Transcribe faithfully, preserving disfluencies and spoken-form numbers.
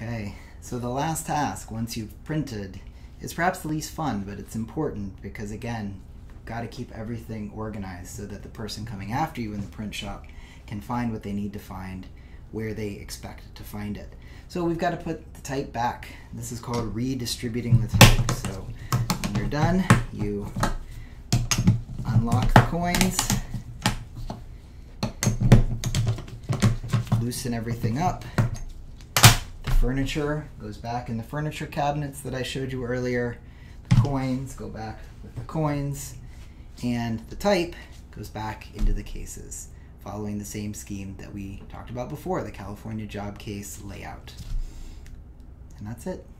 Okay, so the last task, once you've printed, is perhaps the least fun, but it's important because, again, you've got to keep everything organized so that the person coming after you in the print shop can find what they need to find where they expect to find it. So we've got to put the type back. This is called redistributing the type. So when you're done, you unlock the coins, loosen everything up. The furniture goes back in the furniture cabinets that I showed you earlier. The coins go back with the coins, and the type goes back into the cases, following the same scheme that we talked about before, the California job case layout. And that's it.